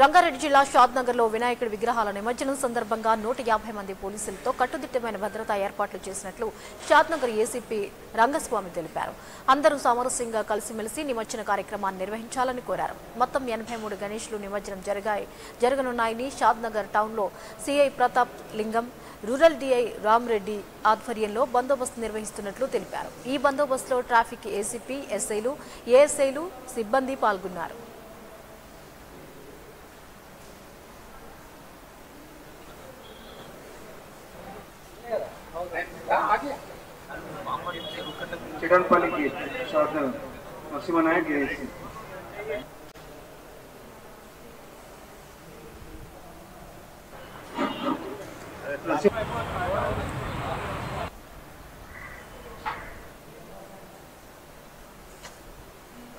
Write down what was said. రంగారెడ్డి జిల్లా షాద్ నగర్ లో వినాయకుడి విగ్రహాల నిమజ్జనం సందర్భంగా 150 మంది పోలీసులతో కట్టుదిట్టమైన భద్రతా ఏర్పాట్లు చేసినట్లు షాద్ నగర్ ఏసీపీ రంగస్వామి తెలిపారు. అందరూ సామరస్యంగా కలిసిమెలిసి నిమజ్జన కార్యక్రమాన్ని నిర్వహించాలని కోరారు. మొత్తం 83 గణేష్లు నిమజ్జనం జరగనున్నాయని షాద్ నగర్ టౌన్ లో CI Pratap Lingam, rural DI Ramareddy ఆధ్వర్యంలో బందోబస్తు నిర్వహిస్తున్నట్లు తెలిపారు. ఈ బందోబస్తులో ట్రాఫిక్ ఏసీపీ, ఎస్ఐలు, ఏఎస్ఐలు, సిబ్బంది పాల్గొన్నారు. चिड़नपाली के साथ नरसिंह नायक